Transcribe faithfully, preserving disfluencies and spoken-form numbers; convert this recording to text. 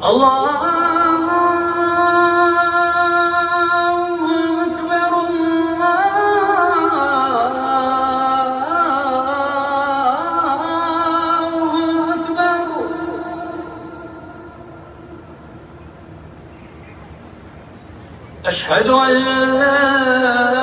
الله أشهد أن لا